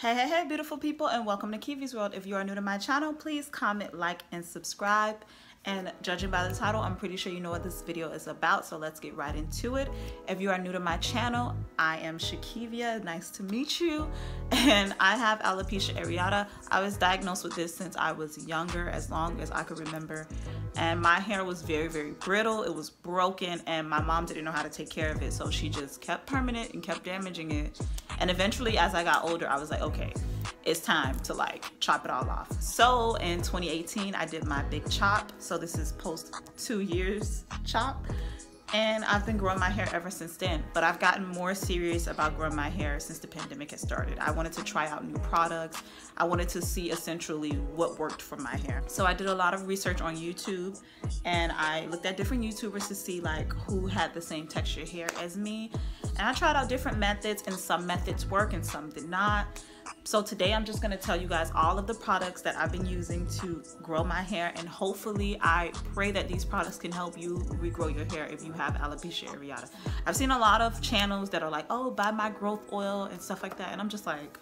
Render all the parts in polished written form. Hey beautiful people, and welcome to Kiwi's World. If you are new to my channel, please comment, like, and subscribe. And judging by the title, I'm pretty sure you know what this video is about, so let's get right into it. If you are new to my channel, I am Shakivia. Nice to meet you. And I have alopecia areata. I was diagnosed with this since I was younger, as long as I could remember. And my hair was very brittle. It was broken, and my mom didn't know how to take care of it, so she just kept permanent and kept damaging it. And eventually, as I got older, I was like, okay, it's time to like chop it all off. So in 2018, I did my big chop. So this is post 2 years chop, and I've been growing my hair ever since then. But I've gotten more serious about growing my hair since the pandemic has started. I wanted to try out new products. I wanted to see essentially what worked for my hair. So I did a lot of research on YouTube, and I looked at different YouTubers to see like who had the same texture hair as me. And I tried out different methods, and some methods work and some did not. So today I'm just going to tell you guys all of the products that I've been using to grow my hair, and hopefully I pray that these products can help you regrow your hair if you have alopecia areata. I've seen a lot of channels that are like, oh, buy my growth oil and stuff like that, and I'm just like,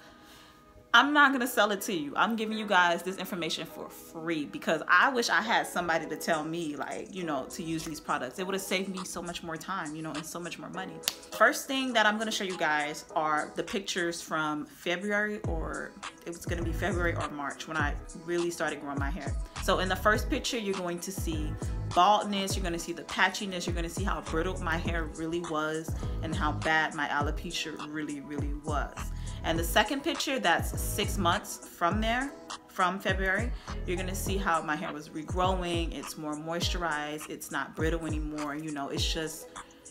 I'm not going to sell it to you. I'm giving you guys this information for free because I wish I had somebody to tell me, like, you know, to use these products. It would have saved me so much more time, you know, and so much more money. First thing that I'm going to show you guys are the pictures from February, or it was going to be February or March when I really started growing my hair. So in the first picture, you're going to see baldness, you're going to see the patchiness, you're going to see how brittle my hair really was and how bad my alopecia really was. And the second picture, that's 6 months from there, from February, you're gonna see how my hair was regrowing. It's more moisturized, it's not brittle anymore, you know, it's just,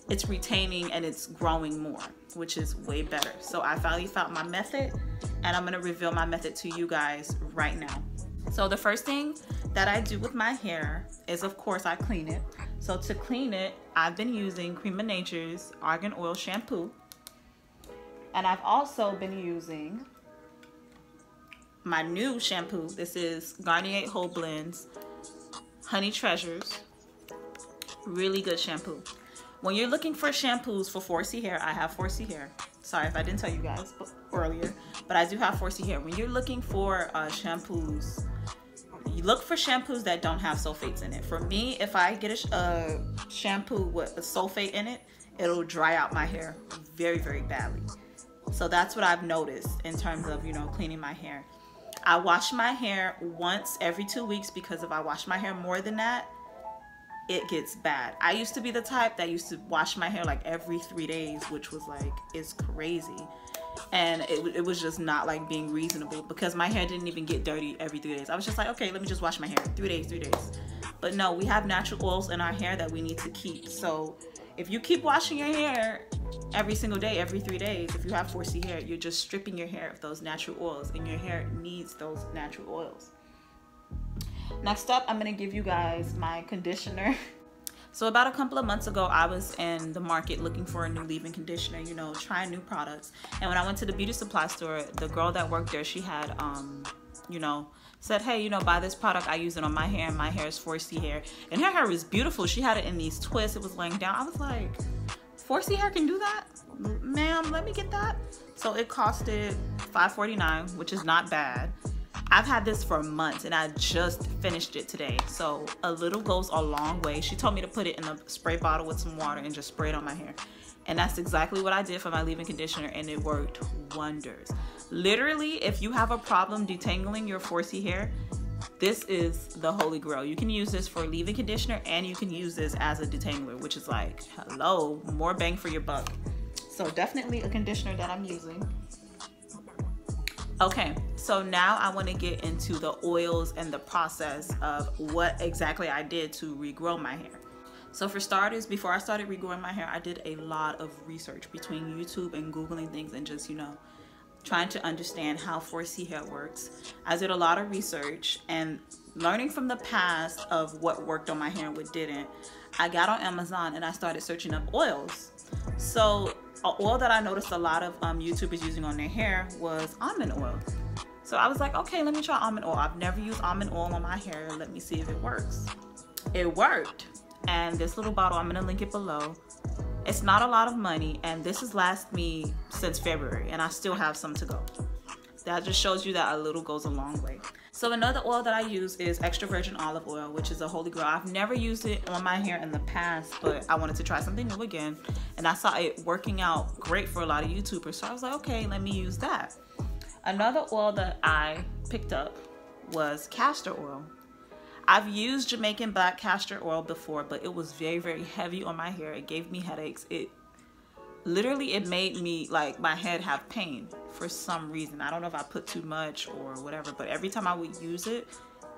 it's retaining and it's growing more, which is way better. So I finally found my method, and I'm gonna reveal my method to you guys right now. So the first thing that I do with my hair is, of course, I clean it. So to clean it, I've been using Cream of Nature's Argan Oil Shampoo. And I've also been using my new shampoo. This is Garnier Whole Blends Honey Treasures. Really good shampoo. When you're looking for shampoos for 4C hair, I have 4C hair. Sorry if I didn't tell you guys earlier, but I do have 4C hair. When you're looking for shampoos, you look for shampoos that don't have sulfates in it. For me, if I get a shampoo with a sulfate in it, it'll dry out my hair very badly. So that's what I've noticed in terms of, you know, cleaning my hair. I wash my hair once every 2 weeks because if I wash my hair more than that, it gets bad. I used to be the type that used to wash my hair like every 3 days, which was like, it's crazy. And it was just not like being reasonable because my hair didn't even get dirty every 3 days. I was just like, okay, let me just wash my hair. 3 days. But no, we have natural oils in our hair that we need to keep. So if you keep washing your hair every single day, every 3 days, if you have 4C hair, you're just stripping your hair of those natural oils, and your hair needs those natural oils. Next up, I'm gonna give you guys my conditioner. So about a couple of months ago, I was in the market looking for a new leave-in conditioner, you know, trying new products. And when I went to the beauty supply store, the girl that worked there, she had, you know, said, hey, you know, buy this product. I use it on my hair, and my hair is 4C hair. And her hair was beautiful. She had it in these twists. It was laying down. I was like, 4C hair can do that? Ma'am, let me get that. So it costed $5.49, which is not bad. I've had this for months, and I just finished it today. So a little goes a long way. She told me to put it in a spray bottle with some water and just spray it on my hair. And that's exactly what I did for my leave-in conditioner, and it worked wonders. Literally, if you have a problem detangling your 4C hair, this is the holy grail. You can use this for leave-in conditioner, and you can use this as a detangler, which is like, hello, more bang for your buck. So definitely a conditioner that I'm using. Okay, so now I want to get into the oils and the process of what exactly I did to regrow my hair. So for starters, before I started regrowing my hair, I did a lot of research between YouTube and Googling things and just, you know, trying to understand how 4C hair works. I did a lot of research and learning from the past of what worked on my hair and what didn't. I got on Amazon and I started searching up oils. So an oil that I noticed a lot of YouTubers using on their hair was almond oil. So I was like, okay, let me try almond oil. I've never used almond oil on my hair. Let me see if it works. It worked. And this little bottle, I'm gonna link it below. It's not a lot of money, and this has lasted me since February, and I still have some to go. That just shows you that a little goes a long way. So another oil that I use is extra virgin olive oil, which is a holy grail. I've never used it on my hair in the past, but I wanted to try something new again, and I saw it working out great for a lot of YouTubers, so I was like, okay, let me use that. Another oil that I picked up was castor oil. I've used Jamaican black castor oil before, but it was very, very heavy on my hair. It gave me headaches. It literally, it made me, like, my head have pain for some reason. I don't know if I put too much or whatever, but every time I would use it,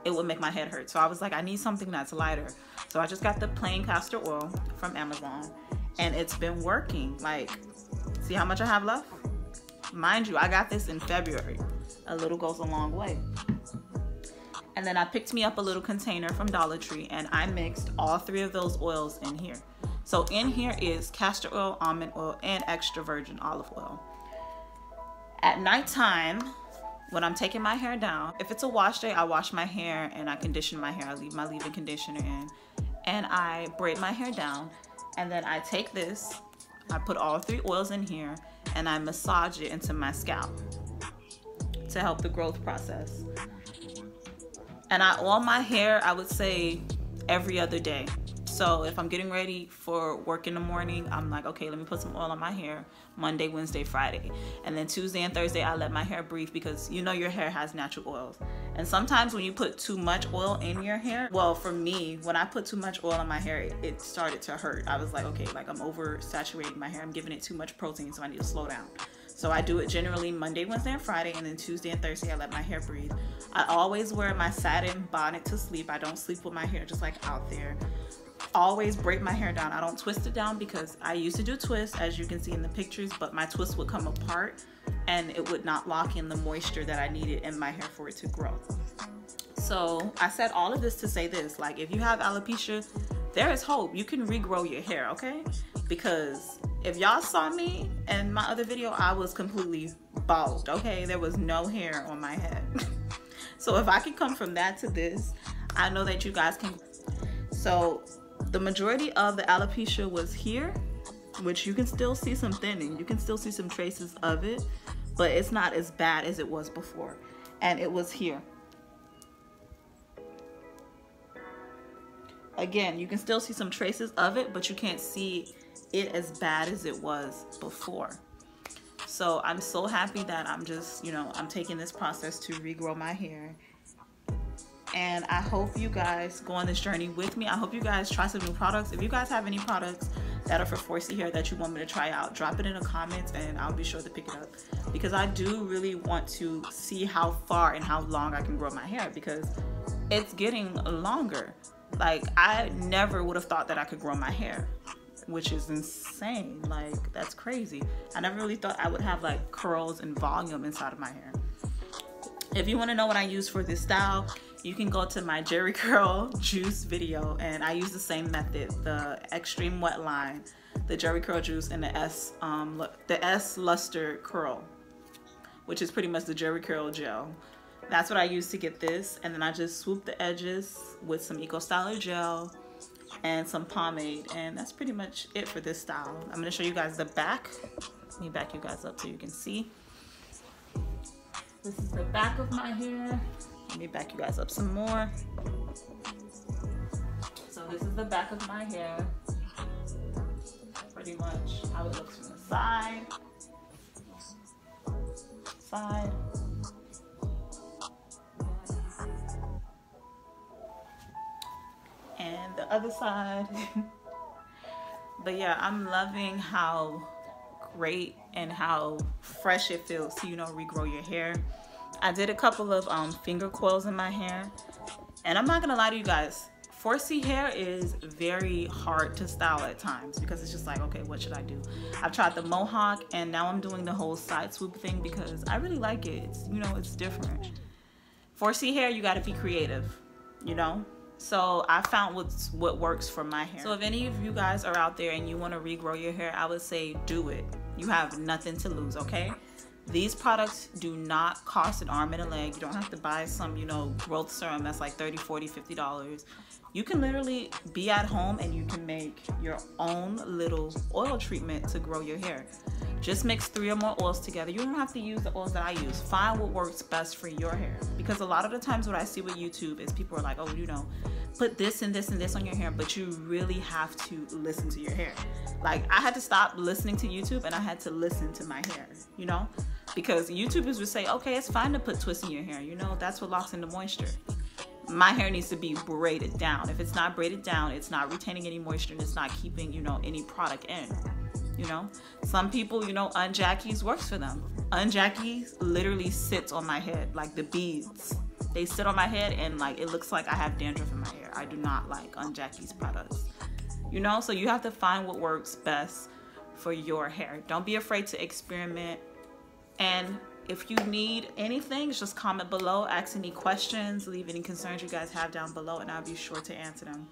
it would make my head hurt. So I was like, I need something that's lighter. So I just got the plain castor oil from Amazon, and it's been working. Like, see how much I have left? Mind you, I got this in February. A little goes a long way. And then I picked me up a little container from Dollar Tree, and I mixed all three of those oils in here. So in here is castor oil, almond oil, and extra virgin olive oil. At nighttime, when I'm taking my hair down, if it's a wash day, I wash my hair and I condition my hair. I leave my leave-in conditioner in, and I braid my hair down. And then I take this, I put all three oils in here, and I massage it into my scalp to help the growth process. And I oil my hair, I would say, every other day. So if I'm getting ready for work in the morning, I'm like, okay, let me put some oil on my hair Monday, Wednesday, Friday. And then Tuesday and Thursday, I let my hair breathe, because you know your hair has natural oils. And sometimes when you put too much oil in your hair, well, for me, when I put too much oil on my hair, it started to hurt. I was like, okay, like, I'm oversaturating my hair. I'm giving it too much protein, so I need to slow down. So I do it generally Monday, Wednesday, and Friday, and then Tuesday and Thursday I let my hair breathe. I always wear my satin bonnet to sleep. I don't sleep with my hair just like out there. Always braid my hair down. I don't twist it down, because I used to do twists, as you can see in the pictures, but my twists would come apart and it would not lock in the moisture that I needed in my hair for it to grow. So I said all of this to say this, like, if you have alopecia, there is hope. You can regrow your hair, okay? Because if y'all saw me in my other video, I was completely bald, okay? There was no hair on my head. So if I can come from that to this, I know that you guys can. So the majority of the alopecia was here, which you can still see some thinning. You can still see some traces of it, but it's not as bad as it was before. And it was here. Again, you can still see some traces of it, but you can't see it as bad as it was before. So I'm so happy that I'm just, you know, I'm taking this process to regrow my hair. And I hope you guys go on this journey with me. I hope you guys try some new products. If you guys have any products that are for foresee hair that you want me to try out, drop it in the comments and I'll be sure to pick it up, because I do really want to see how far and how long I can grow my hair, because it's getting longer. Like, I never would have thought that I could grow my hair, which is insane. Like, that's crazy. I never really thought I would have, like, curls and volume inside of my hair. If you want to know what I use for this style, you can go to my Jheri Curl Juice video, and I use the same method, the Extreme Wetline, the Jheri Curl Juice, and the S Luster Curl, which is pretty much the Jheri Curl Gel. That's what I use to get this, and then I just swoop the edges with some Eco Styler gel and some pomade, and that's pretty much it for this style. I'm going to show you guys the back. Let me back you guys up so you can see. This is the back of my hair. Let me back you guys up some more. So this is the back of my hair. Pretty much how it looks from the side. And the other side. But yeah, I'm loving how great and how fresh it feels to, you know, regrow your hair. I did a couple of finger coils in my hair, and I'm not gonna lie to you guys, 4C hair is very hard to style at times, because it's just like, okay, what should I do? I've tried the mohawk, and now I'm doing the whole side swoop thing, because I really like it. It's, you know, it's different. 4C hair, you gotta be creative, you know? So I found what works for my hair. So if any of you guys are out there and you want to regrow your hair, I would say do it. You have nothing to lose, okay? These products do not cost an arm and a leg. You don't have to buy some, you know, growth serum that's like $30, $40, $50. You can literally be at home and you can make your own little oil treatment to grow your hair. Just mix 3 or more oils together. You don't have to use the oils that I use. Find what works best for your hair. Because a lot of the times what I see with YouTube is people are like, oh, you know, put this and this and this on your hair, but you really have to listen to your hair. Like, I had to stop listening to YouTube and I had to listen to my hair, you know? Because YouTubers would say, okay, it's fine to put twists in your hair, you know? That's what locks in the moisture. My hair needs to be braided down. If it's not braided down, it's not retaining any moisture and it's not keeping, you know, any product in, you know? Some people, you know, Unjackies works for them. Unjackies literally sits on my head, like the beads. They sit on my head and like it looks like I have dandruff in my hair. I do not like Unjackies products, you know? So you have to find what works best for your hair. Don't be afraid to experiment. And if you need anything, just comment below, ask any questions, leave any concerns you guys have down below, and I'll be sure to answer them.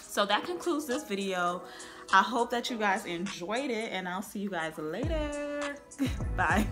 So that concludes this video. I hope that you guys enjoyed it, and I'll see you guys later. Bye.